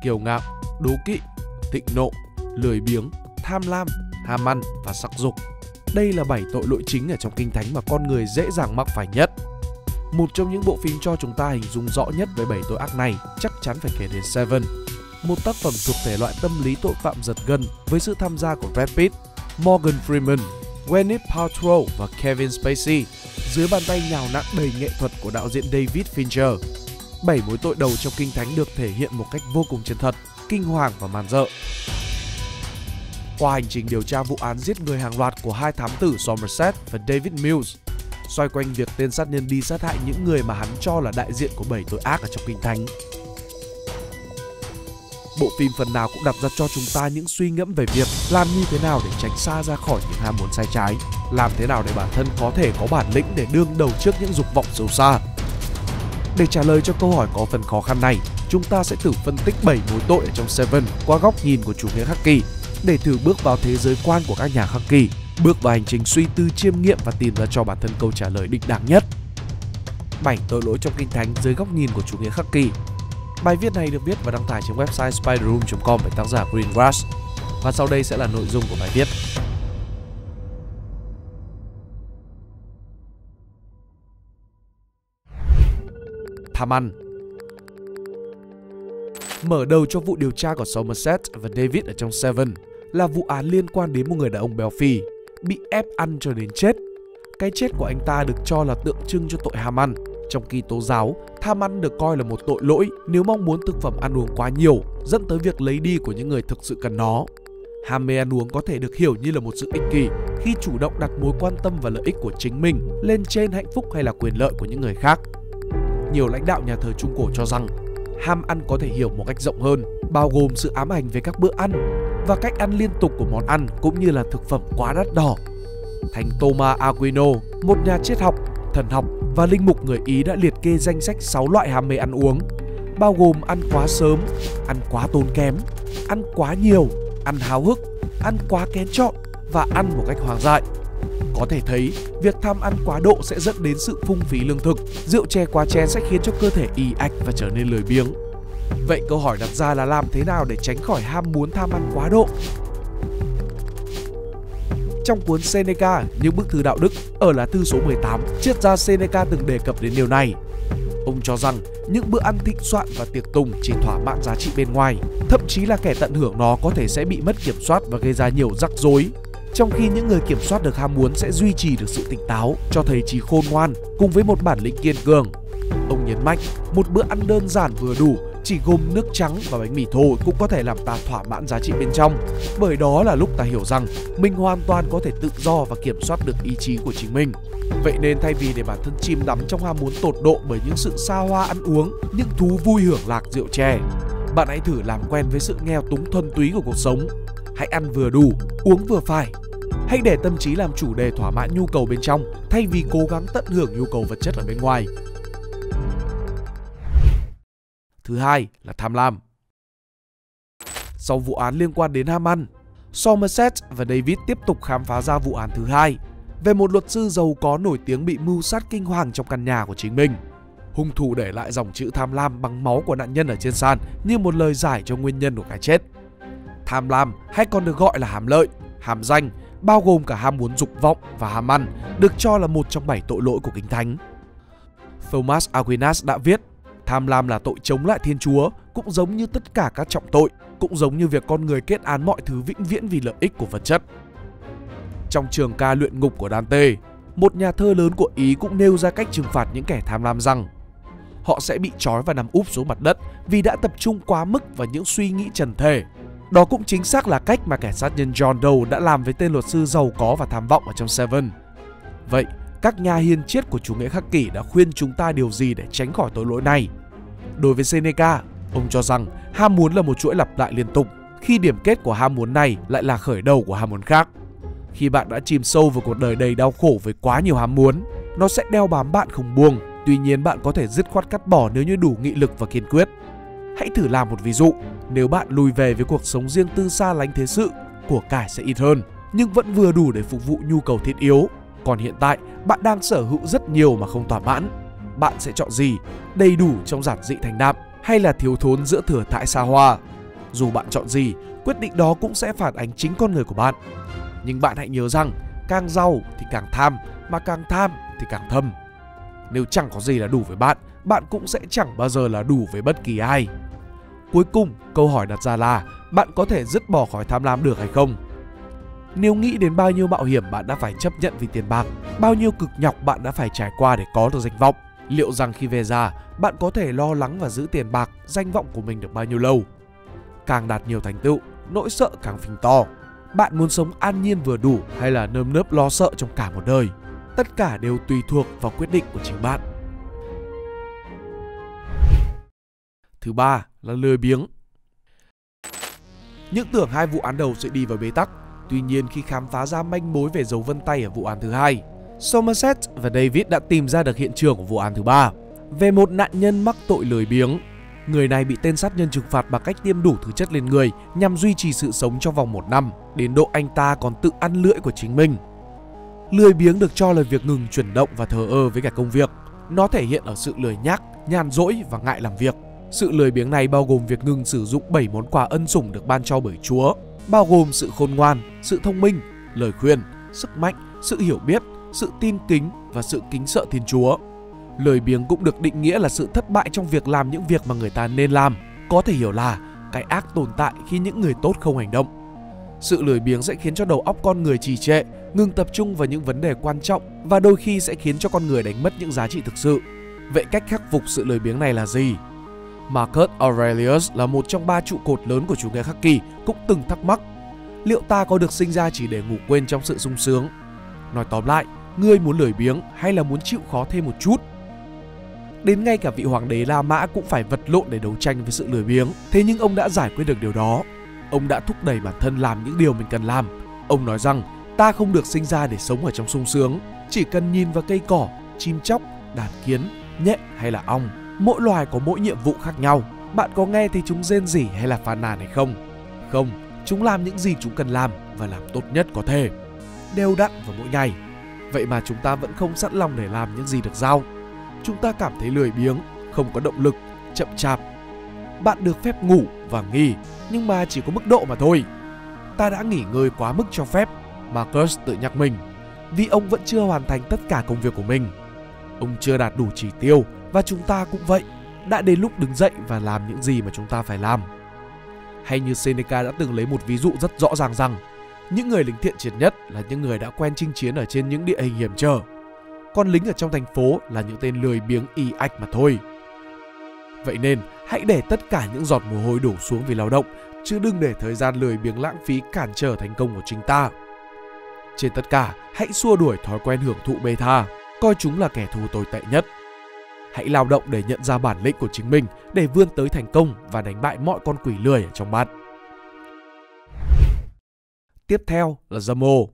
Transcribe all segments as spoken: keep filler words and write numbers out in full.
kiêu ngạo, đố kỵ, thịnh nộ, lười biếng, tham lam, ham ăn và sắc dục. Đây là bảy tội lỗi chính ở trong Kinh Thánh mà con người dễ dàng mắc phải nhất. Một trong những bộ phim cho chúng ta hình dung rõ nhất về bảy tội ác này chắc chắn phải kể đến Seven, một tác phẩm thuộc thể loại tâm lý tội phạm giật gân với sự tham gia của Brad Pitt, Morgan Freeman, Gwyneth Paltrow và Kevin Spacey dưới bàn tay nhào nặn đầy nghệ thuật của đạo diễn David Fincher. Bảy mối tội đầu trong Kinh Thánh được thể hiện một cách vô cùng chân thật, kinh hoàng và man rợ. Qua hành trình điều tra vụ án giết người hàng loạt của hai thám tử Somerset và David Mills, xoay quanh việc tên sát nhân đi sát hại những người mà hắn cho là đại diện của bảy tội ác ở trong Kinh Thánh, bộ phim phần nào cũng đặt ra cho chúng ta những suy ngẫm về việc làm như thế nào để tránh xa ra khỏi những ham muốn sai trái, làm thế nào để bản thân có thể có bản lĩnh để đương đầu trước những dục vọng xấu xa. Để trả lời cho câu hỏi có phần khó khăn này, chúng ta sẽ thử phân tích bảy mối tội ở trong Seven qua góc nhìn của chủ nghĩa khắc kỳ, để thử bước vào thế giới quan của các nhà khắc kỳ, bước vào hành trình suy tư chiêm nghiệm và tìm ra cho bản thân câu trả lời đích đáng nhất. Bảy tội lỗi trong Kinh Thánh dưới góc nhìn của chủ nghĩa khắc kỳ. Bài viết này được viết và đăng tải trên website spiderum chấm com bởi tác giả Green Grass. Và sau đây sẽ là nội dung của bài viết. Tham ăn. Mở đầu cho vụ điều tra của Somerset và David ở trong Seven là vụ án liên quan đến một người đàn ông béo phì bị ép ăn cho đến chết. Cái chết của anh ta được cho là tượng trưng cho tội ham ăn. Trong Kitô giáo, tham ăn được coi là một tội lỗi nếu mong muốn thực phẩm ăn uống quá nhiều, dẫn tới việc lấy đi của những người thực sự cần nó. Ham mê ăn uống có thể được hiểu như là một sự ích kỷ khi chủ động đặt mối quan tâm và lợi ích của chính mình lên trên hạnh phúc hay là quyền lợi của những người khác. Nhiều lãnh đạo nhà thờ Trung Cổ cho rằng ham ăn có thể hiểu một cách rộng hơn, bao gồm sự ám ảnh về các bữa ăn và cách ăn liên tục của món ăn cũng như là thực phẩm quá đắt đỏ. Thánh Thomas Aquinas, một nhà triết học, thần học và linh mục người Ý đã liệt kê danh sách sáu loại ham mê ăn uống, bao gồm ăn quá sớm, ăn quá tốn kém, ăn quá nhiều, ăn háo hức, ăn quá kén chọn và ăn một cách hoang dại. Có thể thấy, việc tham ăn quá độ sẽ dẫn đến sự phung phí lương thực, rượu chè quá chén sẽ khiến cho cơ thể ì ạch và trở nên lười biếng. Vậy câu hỏi đặt ra là làm thế nào để tránh khỏi ham muốn tham ăn quá độ? Trong cuốn Seneca, những bức thư đạo đức, ở lá thư số mười tám, triết gia Seneca từng đề cập đến điều này. Ông cho rằng những bữa ăn thịnh soạn và tiệc tùng chỉ thỏa mãn giá trị bên ngoài, thậm chí là kẻ tận hưởng nó có thể sẽ bị mất kiểm soát và gây ra nhiều rắc rối, trong khi những người kiểm soát được ham muốn sẽ duy trì được sự tỉnh táo, cho thấy trí khôn ngoan cùng với một bản lĩnh kiên cường. Ông nhấn mạnh, một bữa ăn đơn giản vừa đủ, chỉ gồm nước trắng và bánh mì thô cũng có thể làm ta thỏa mãn giá trị bên trong, bởi đó là lúc ta hiểu rằng mình hoàn toàn có thể tự do và kiểm soát được ý chí của chính mình. Vậy nên thay vì để bản thân chìm đắm trong ham muốn tột độ bởi những sự xa hoa ăn uống, những thú vui hưởng lạc rượu chè, bạn hãy thử làm quen với sự nghèo túng thuần túy của cuộc sống. Hãy ăn vừa đủ, uống vừa phải. Hãy để tâm trí làm chủ để thỏa mãn nhu cầu bên trong thay vì cố gắng tận hưởng nhu cầu vật chất ở bên ngoài. Thứ hai là tham lam. Sau vụ án liên quan đến ham ăn, Somerset và David tiếp tục khám phá ra vụ án thứ hai về một luật sư giàu có nổi tiếng bị mưu sát kinh hoàng trong căn nhà của chính mình. Hung thủ để lại dòng chữ tham lam bằng máu của nạn nhân ở trên sàn như một lời giải cho nguyên nhân của cái chết. Tham lam hay còn được gọi là hám lợi, hám danh, bao gồm cả ham muốn dục vọng và ham ăn, được cho là một trong bảy tội lỗi của Kinh Thánh. Thomas Aquinas đã viết, tham lam là tội chống lại Thiên Chúa, cũng giống như tất cả các trọng tội, cũng giống như việc con người kết án mọi thứ vĩnh viễn vì lợi ích của vật chất. Trong trường ca luyện ngục của Dante, một nhà thơ lớn của Ý cũng nêu ra cách trừng phạt những kẻ tham lam rằng họ sẽ bị trói và nằm úp xuống mặt đất vì đã tập trung quá mức vào những suy nghĩ trần thể. Đó cũng chính xác là cách mà kẻ sát nhân John Doe đã làm với tên luật sư giàu có và tham vọng ở trong Seven. Vậy, các nhà hiền triết của chủ nghĩa khắc kỷ đã khuyên chúng ta điều gì để tránh khỏi tội lỗi này? Đối với Seneca, ông cho rằng ham muốn là một chuỗi lặp lại liên tục, khi điểm kết của ham muốn này lại là khởi đầu của ham muốn khác. Khi bạn đã chìm sâu vào cuộc đời đầy đau khổ với quá nhiều ham muốn, nó sẽ đeo bám bạn không buông, tuy nhiên bạn có thể dứt khoát cắt bỏ nếu như đủ nghị lực và kiên quyết. Hãy thử làm một ví dụ, nếu bạn lùi về với cuộc sống riêng tư xa lánh thế sự, của cải sẽ ít hơn, nhưng vẫn vừa đủ để phục vụ nhu cầu thiết yếu. Còn hiện tại, bạn đang sở hữu rất nhiều mà không thỏa mãn. Bạn sẽ chọn gì? Đầy đủ trong giản dị thành đạm hay là thiếu thốn giữa thừa thãi xa hoa. Dù bạn chọn gì, quyết định đó cũng sẽ phản ánh chính con người của bạn. Nhưng bạn hãy nhớ rằng, càng giàu thì càng tham, mà càng tham thì càng thâm. Nếu chẳng có gì là đủ với bạn, bạn cũng sẽ chẳng bao giờ là đủ với bất kỳ ai. Cuối cùng, câu hỏi đặt ra là bạn có thể dứt bỏ khỏi tham lam được hay không? Nếu nghĩ đến bao nhiêu mạo hiểm bạn đã phải chấp nhận vì tiền bạc, bao nhiêu cực nhọc bạn đã phải trải qua để có được danh vọng, liệu rằng khi về già, bạn có thể lo lắng và giữ tiền bạc, danh vọng của mình được bao nhiêu lâu? Càng đạt nhiều thành tựu, nỗi sợ càng phình to. Bạn muốn sống an nhiên vừa đủ hay là nơm nớp lo sợ trong cả một đời? Tất cả đều tùy thuộc vào quyết định của chính bạn. Thứ ba là lười biếng. Những tưởng hai vụ án đầu sẽ đi vào bế tắc, tuy nhiên khi khám phá ra manh mối về dấu vân tay ở vụ án thứ hai, Somerset và David đã tìm ra được hiện trường của vụ án thứ ba về một nạn nhân mắc tội lười biếng. Người này bị tên sát nhân trừng phạt bằng cách tiêm đủ thứ chất lên người nhằm duy trì sự sống trong vòng một năm, đến độ anh ta còn tự ăn lưỡi của chính mình. Lười biếng được cho là việc ngừng chuyển động và thờ ơ với cả công việc. Nó thể hiện ở sự lười nhác, nhàn rỗi và ngại làm việc. Sự lười biếng này bao gồm việc ngừng sử dụng bảy món quà ân sủng được ban cho bởi Chúa, bao gồm sự khôn ngoan, sự thông minh, lời khuyên, sức mạnh, sự hiểu biết, sự tin kính và sự kính sợ Thiên Chúa. Lười biếng cũng được định nghĩa là sự thất bại trong việc làm những việc mà người ta nên làm, có thể hiểu là cái ác tồn tại khi những người tốt không hành động. Sự lười biếng sẽ khiến cho đầu óc con người trì trệ, ngừng tập trung vào những vấn đề quan trọng và đôi khi sẽ khiến cho con người đánh mất những giá trị thực sự. Vậy cách khắc phục sự lười biếng này là gì? Marcus Aurelius là một trong ba trụ cột lớn của chủ nghĩa khắc kỷ cũng từng thắc mắc, liệu ta có được sinh ra chỉ để ngủ quên trong sự sung sướng? Nói tóm lại, ngươi muốn lười biếng hay là muốn chịu khó thêm một chút? Đến ngay cả vị hoàng đế La Mã cũng phải vật lộn để đấu tranh với sự lười biếng. Thế nhưng ông đã giải quyết được điều đó. Ông đã thúc đẩy bản thân làm những điều mình cần làm. Ông nói rằng ta không được sinh ra để sống ở trong sung sướng. Chỉ cần nhìn vào cây cỏ, chim chóc, đàn kiến, nhện hay là ong, mỗi loài có mỗi nhiệm vụ khác nhau. Bạn có nghe thấy chúng rên rỉ hay là phàn nàn hay không? Không, chúng làm những gì chúng cần làm và làm tốt nhất có thể, đều đặn vào mỗi ngày. Vậy mà chúng ta vẫn không sẵn lòng để làm những gì được giao. Chúng ta cảm thấy lười biếng, không có động lực, chậm chạp. Bạn được phép ngủ và nghỉ, nhưng mà chỉ có mức độ mà thôi. Ta đã nghỉ ngơi quá mức cho phép, Marcus tự nhắc mình, vì ông vẫn chưa hoàn thành tất cả công việc của mình. Ông chưa đạt đủ chỉ tiêu và chúng ta cũng vậy. Đã đến lúc đứng dậy và làm những gì mà chúng ta phải làm. Hay như Seneca đã từng lấy một ví dụ rất rõ ràng rằng những người lính thiện chiến nhất là những người đã quen chinh chiến ở trên những địa hình hiểm trở. Con lính ở trong thành phố là những tên lười biếng y ạch mà thôi. Vậy nên hãy để tất cả những giọt mồ hôi đổ xuống vì lao động, chứ đừng để thời gian lười biếng lãng phí cản trở thành công của chính ta. Trên tất cả, hãy xua đuổi thói quen hưởng thụ bê tha, coi chúng là kẻ thù tồi tệ nhất. Hãy lao động để nhận ra bản lĩnh của chính mình, để vươn tới thành công và đánh bại mọi con quỷ lười ở trong bạn. Tiếp theo là dâm ô.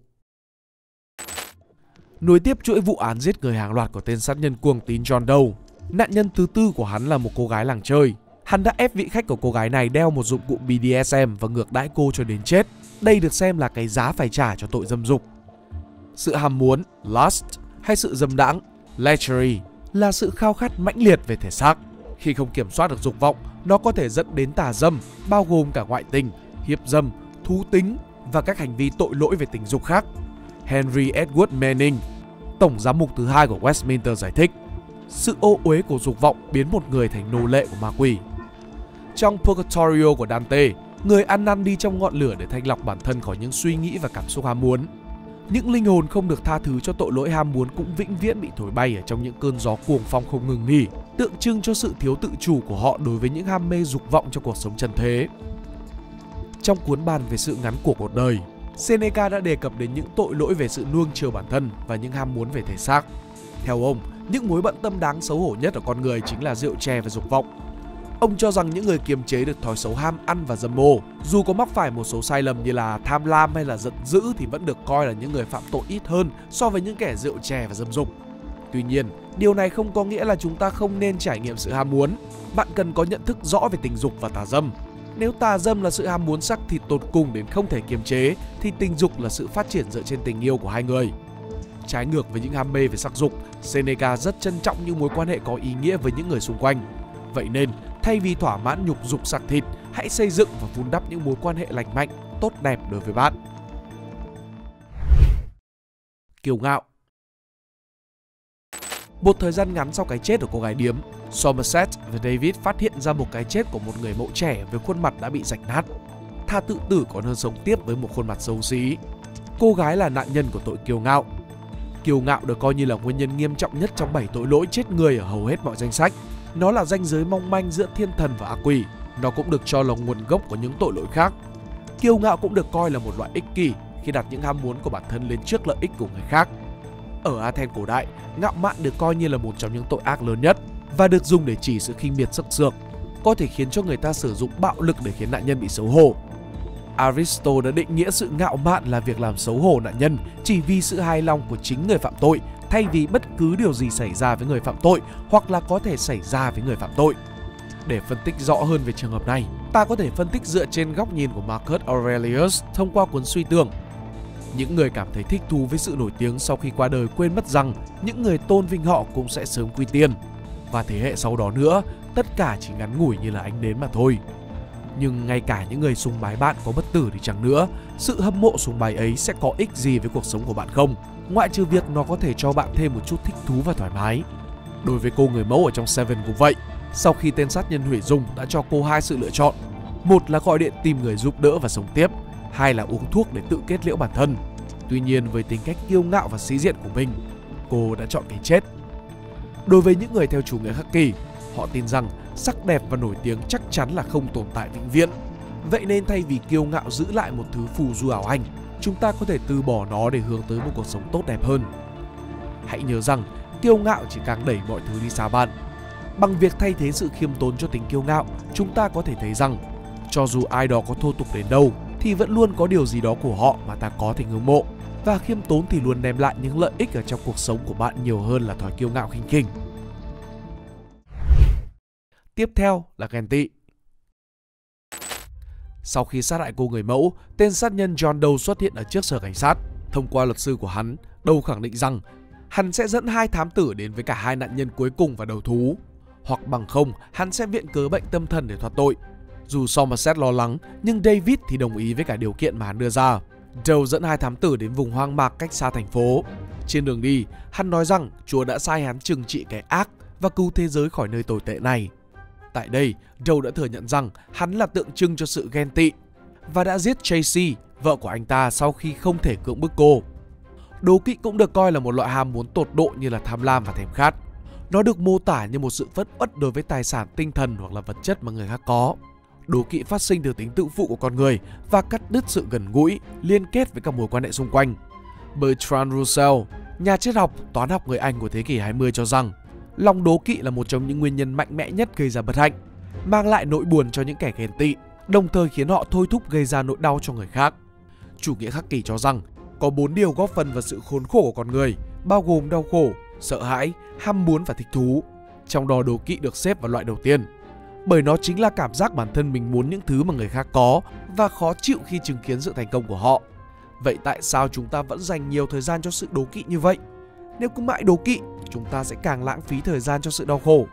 Nối tiếp chuỗi vụ án giết người hàng loạt của tên sát nhân cuồng tín John Doe, nạn nhân thứ tư của hắn là một cô gái làng chơi. Hắn đã ép vị khách của cô gái này đeo một dụng cụ bê đê ét em và ngược đãi cô cho đến chết. Đây được xem là cái giá phải trả cho tội dâm dục. Sự ham muốn, lust, hay sự dâm đãng, lechery, là sự khao khát mãnh liệt về thể xác. Khi không kiểm soát được dục vọng, nó có thể dẫn đến tà dâm, bao gồm cả ngoại tình, hiếp dâm, thú tính và các hành vi tội lỗi về tình dục khác. Henry Edward Manning, tổng giám mục thứ hai của Westminster giải thích, sự ô uế của dục vọng biến một người thành nô lệ của ma quỷ. Trong Purgatorio của Dante, người ăn năn đi trong ngọn lửa để thanh lọc bản thân khỏi những suy nghĩ và cảm xúc ham muốn. Những linh hồn không được tha thứ cho tội lỗi ham muốn cũng vĩnh viễn bị thổi bay ở trong những cơn gió cuồng phong không ngừng nghỉ, tượng trưng cho sự thiếu tự chủ của họ đối với những ham mê dục vọng trong cuộc sống trần thế. Trong cuốn bàn về sự ngắn của cuộc đời, Seneca đã đề cập đến những tội lỗi về sự nuông chiều bản thân và những ham muốn về thể xác. Theo ông, những mối bận tâm đáng xấu hổ nhất ở con người chính là rượu chè và dục vọng. Ông cho rằng những người kiềm chế được thói xấu ham ăn và dâm ô, dù có mắc phải một số sai lầm như là tham lam hay là giận dữ, thì vẫn được coi là những người phạm tội ít hơn so với những kẻ rượu chè và dâm dục. Tuy nhiên, điều này không có nghĩa là chúng ta không nên trải nghiệm sự ham muốn. Bạn cần có nhận thức rõ về tình dục và tà dâm. Nếu tà dâm là sự ham muốn sắc thịt tột cùng đến không thể kiềm chế, thì tình dục là sự phát triển dựa trên tình yêu của hai người. Trái ngược với những ham mê về sắc dục, Seneca rất trân trọng những mối quan hệ có ý nghĩa với những người xung quanh. Vậy nên, Thay vì thỏa mãn nhục dục sặc thịt, hãy xây dựng và vun đắp những mối quan hệ lành mạnh, tốt đẹp đối với bạn. Kiêu ngạo. Một thời gian ngắn sau cái chết của cô gái điếm, Somerset và David phát hiện ra một cái chết của một người mẫu trẻ với khuôn mặt đã bị rạch nát. Tha tự tử còn hơn sống tiếp với một khuôn mặt xấu xí. Cô gái là nạn nhân của tội kiêu ngạo. Kiêu ngạo được coi như là nguyên nhân nghiêm trọng nhất trong bảy tội lỗi chết người ở hầu hết mọi danh sách. Nó là ranh giới mong manh giữa thiên thần và ác quỷ. Nó cũng được cho là nguồn gốc của những tội lỗi khác. Kiêu ngạo cũng được coi là một loại ích kỷ khi đặt những ham muốn của bản thân lên trước lợi ích của người khác. Ở Athens cổ đại, ngạo mạn được coi như là một trong những tội ác lớn nhất và được dùng để chỉ sự khinh miệt sắc sược, có thể khiến cho người ta sử dụng bạo lực để khiến nạn nhân bị xấu hổ. Aristotle đã định nghĩa sự ngạo mạn là việc làm xấu hổ nạn nhân chỉ vì sự hài lòng của chính người phạm tội thay vì bất cứ điều gì xảy ra với người phạm tội hoặc là có thể xảy ra với người phạm tội. Để phân tích rõ hơn về trường hợp này, ta có thể phân tích dựa trên góc nhìn của Marcus Aurelius thông qua cuốn Suy Tưởng. Những người cảm thấy thích thú với sự nổi tiếng sau khi qua đời quên mất rằng những người tôn vinh họ cũng sẽ sớm quy tiên. Và thế hệ sau đó nữa, tất cả chỉ ngắn ngủi như là ánh nến mà thôi. Nhưng ngay cả những người sùng bái bạn có bất tử thì chẳng nữa, sự hâm mộ sùng bái ấy sẽ có ích gì với cuộc sống của bạn không? Ngoại trừ việc nó có thể cho bạn thêm một chút thích thú và thoải mái. Đối với cô người mẫu ở trong Seven cũng vậy. Sau khi tên sát nhân hủy dung đã cho cô hai sự lựa chọn. Một là gọi điện tìm người giúp đỡ và sống tiếp. Hai là uống thuốc để tự kết liễu bản thân. Tuy nhiên với tính cách kiêu ngạo và sĩ diện của mình, cô đã chọn cái chết. Đối với những người theo chủ nghĩa khắc kỷ, họ tin rằng sắc đẹp và nổi tiếng chắc chắn là không tồn tại vĩnh viễn. Vậy nên thay vì kiêu ngạo giữ lại một thứ phù du ảo ảnh, chúng ta có thể từ bỏ nó để hướng tới một cuộc sống tốt đẹp hơn. Hãy nhớ rằng kiêu ngạo chỉ càng đẩy mọi thứ đi xa bạn. Bằng việc thay thế sự khiêm tốn cho tính kiêu ngạo, chúng ta có thể thấy rằng cho dù ai đó có thô tục đến đâu thì vẫn luôn có điều gì đó của họ mà ta có thể ngưỡng mộ. Và khiêm tốn thì luôn đem lại những lợi ích ở trong cuộc sống của bạn nhiều hơn là thói kiêu ngạo khinh khỉnh. Tiếp theo là ghen tị. Sau khi sát hại cô người mẫu, tên sát nhân John Doe xuất hiện ở trước sở cảnh sát. Thông qua luật sư của hắn, Doe khẳng định rằng hắn sẽ dẫn hai thám tử đến với cả hai nạn nhân cuối cùng và đầu thú. Hoặc bằng không, hắn sẽ viện cớ bệnh tâm thần để thoát tội. Dù Somerset lo lắng, nhưng David thì đồng ý với cả điều kiện mà hắn đưa ra. Doe dẫn hai thám tử đến vùng hoang mạc cách xa thành phố. Trên đường đi, hắn nói rằng Chúa đã sai hắn trừng trị cái ác và cứu thế giới khỏi nơi tồi tệ này. Tại đây, Doe đã thừa nhận rằng hắn là tượng trưng cho sự ghen tị và đã giết Tracy, vợ của anh ta sau khi không thể cưỡng bức cô. Đố kỵ cũng được coi là một loại ham muốn tột độ như là tham lam và thèm khát. Nó được mô tả như một sự phất uất đối với tài sản tinh thần hoặc là vật chất mà người khác có. Đố kỵ phát sinh từ tính tự phụ của con người và cắt đứt sự gần gũi, liên kết với các mối quan hệ xung quanh. Bertrand Russell, nhà triết học, toán học người Anh của thế kỷ hai mươi cho rằng lòng đố kỵ là một trong những nguyên nhân mạnh mẽ nhất gây ra bất hạnh, mang lại nỗi buồn cho những kẻ ghen tị, đồng thời khiến họ thôi thúc gây ra nỗi đau cho người khác. Chủ nghĩa khắc kỷ cho rằng có bốn điều góp phần vào sự khốn khổ của con người, bao gồm đau khổ, sợ hãi, ham muốn và thích thú. Trong đó đố kỵ được xếp vào loại đầu tiên, bởi nó chính là cảm giác bản thân mình muốn những thứ mà người khác có và khó chịu khi chứng kiến sự thành công của họ. Vậy tại sao chúng ta vẫn dành nhiều thời gian cho sự đố kỵ như vậy? Nếu cứ mãi đố kỵ, chúng ta sẽ càng lãng phí thời gian cho sự đau khổ.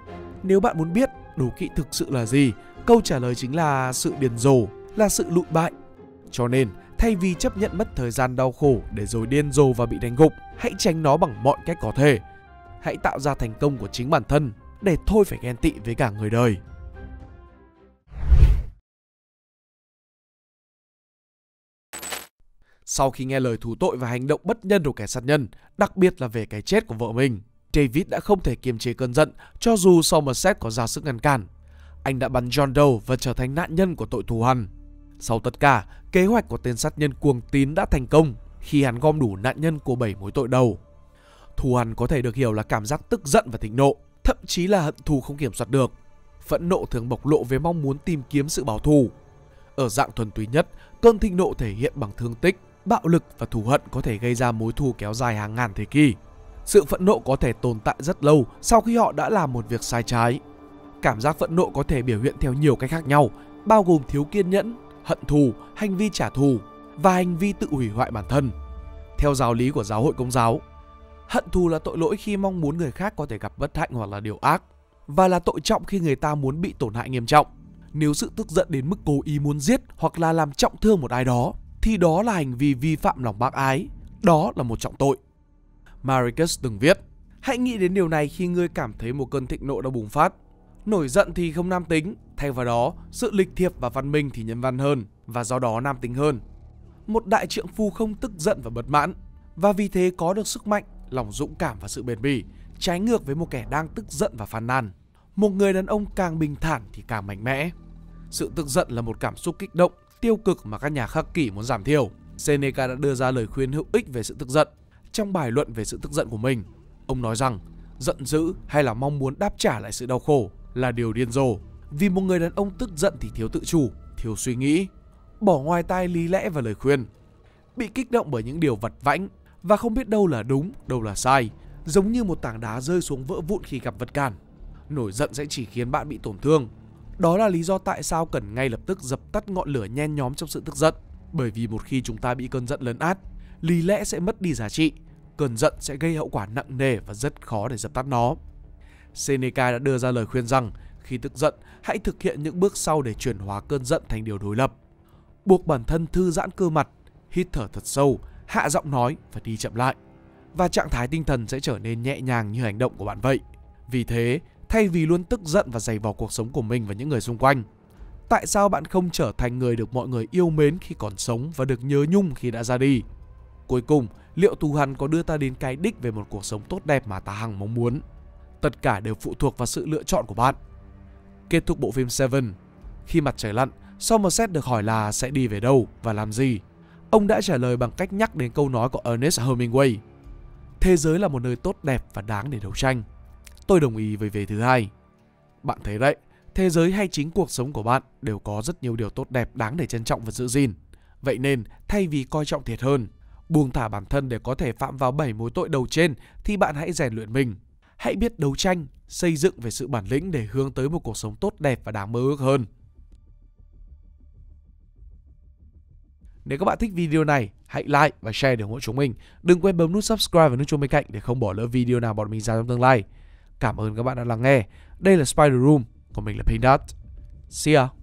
Nếu bạn muốn biết đố kỵ thực sự là gì, câu trả lời chính là sự điên rồ, là sự lụi bại. Cho nên, thay vì chấp nhận mất thời gian đau khổ để rồi điên rồ và bị đánh gục, hãy tránh nó bằng mọi cách có thể. Hãy tạo ra thành công của chính bản thân để thôi phải ghen tị với cả người đời. Sau khi nghe lời thú tội và hành động bất nhân của kẻ sát nhân, đặc biệt là về cái chết của vợ mình, David đã không thể kiềm chế cơn giận cho dù Somerset có ra sức ngăn cản. Anh đã bắn John Doe và trở thành nạn nhân của tội thù hằn. Sau tất cả, kế hoạch của tên sát nhân cuồng tín đã thành công khi hắn gom đủ nạn nhân của bảy mối tội đầu. Thù hằn có thể được hiểu là cảm giác tức giận và thịnh nộ, thậm chí là hận thù không kiểm soát được. Phẫn nộ thường bộc lộ với mong muốn tìm kiếm sự báo thù. Ở dạng thuần túy nhất, cơn thịnh nộ thể hiện bằng thương tích, bạo lực và thù hận có thể gây ra mối thù kéo dài hàng ngàn thế kỷ. Sự phẫn nộ có thể tồn tại rất lâu sau khi họ đã làm một việc sai trái. Cảm giác phẫn nộ có thể biểu hiện theo nhiều cách khác nhau, bao gồm thiếu kiên nhẫn, hận thù, hành vi trả thù và hành vi tự hủy hoại bản thân. Theo giáo lý của giáo hội Công giáo, hận thù là tội lỗi khi mong muốn người khác có thể gặp bất hạnh hoặc là điều ác. và là tội trọng khi người ta muốn bị tổn hại nghiêm trọng. Nếu sự tức giận đến mức cố ý muốn giết hoặc là làm trọng thương một ai đó, thì đó là hành vi vi phạm lòng bác ái. Đó là một trọng tội. Marcus từng viết: hãy nghĩ đến điều này khi ngươi cảm thấy một cơn thịnh nộ đã bùng phát. Nổi giận thì không nam tính, thay vào đó, sự lịch thiệp và văn minh thì nhân văn hơn và do đó nam tính hơn. Một đại trượng phu không tức giận và bất mãn, và vì thế có được sức mạnh, lòng dũng cảm và sự bền bỉ, trái ngược với một kẻ đang tức giận và phàn nàn. Một người đàn ông càng bình thản thì càng mạnh mẽ. Sự tức giận là một cảm xúc kích động, tiêu cực mà các nhà khắc kỷ muốn giảm thiểu. Seneca đã đưa ra lời khuyên hữu ích về sự tức giận. Trong bài luận về sự tức giận của mình, ông nói rằng giận dữ hay là mong muốn đáp trả lại sự đau khổ là điều điên rồ. Vì một người đàn ông tức giận thì thiếu tự chủ, thiếu suy nghĩ, bỏ ngoài tai lý lẽ và lời khuyên, bị kích động bởi những điều vặt vãnh và không biết đâu là đúng, đâu là sai, giống như một tảng đá rơi xuống vỡ vụn khi gặp vật cản. Nổi giận sẽ chỉ khiến bạn bị tổn thương. Đó là lý do tại sao cần ngay lập tức dập tắt ngọn lửa nhen nhóm trong sự tức giận. Bởi vì một khi chúng ta bị cơn giận lấn át, lý lẽ sẽ mất đi giá trị, cơn giận sẽ gây hậu quả nặng nề và rất khó để dập tắt nó. Seneca đã đưa ra lời khuyên rằng khi tức giận, hãy thực hiện những bước sau để chuyển hóa cơn giận thành điều đối lập. Buộc bản thân thư giãn cơ mặt, hít thở thật sâu, hạ giọng nói và đi chậm lại. Và trạng thái tinh thần sẽ trở nên nhẹ nhàng như hành động của bạn vậy. Vì thế, thay vì luôn tức giận và giày vò cuộc sống của mình và những người xung quanh, tại sao bạn không trở thành người được mọi người yêu mến khi còn sống và được nhớ nhung khi đã ra đi? Cuối cùng, liệu thù hằn có đưa ta đến cái đích về một cuộc sống tốt đẹp mà ta hằng mong muốn? Tất cả đều phụ thuộc vào sự lựa chọn của bạn. Kết thúc bộ phim Seven, khi mặt trời lặn, Somerset được hỏi là sẽ đi về đâu và làm gì. Ông đã trả lời bằng cách nhắc đến câu nói của Ernest Hemingway: thế giới là một nơi tốt đẹp và đáng để đấu tranh. Tôi đồng ý với vế thứ hai. Bạn thấy đấy, thế giới hay chính cuộc sống của bạn đều có rất nhiều điều tốt đẹp đáng để trân trọng và giữ gìn. Vậy nên, thay vì coi trọng thiệt hơn, buông thả bản thân để có thể phạm vào bảy mối tội đầu trên, thì bạn hãy rèn luyện mình. Hãy biết đấu tranh, xây dựng về sự bản lĩnh để hướng tới một cuộc sống tốt đẹp và đáng mơ ước hơn. Nếu các bạn thích video này, hãy like và share để ủng hộ chúng mình. Đừng quên bấm nút subscribe và nút chuông bên cạnh để không bỏ lỡ video nào bọn mình ra trong tương lai. Cảm ơn các bạn đã lắng nghe. Đây là Spiderum, còn mình là Pinkdot. See ya!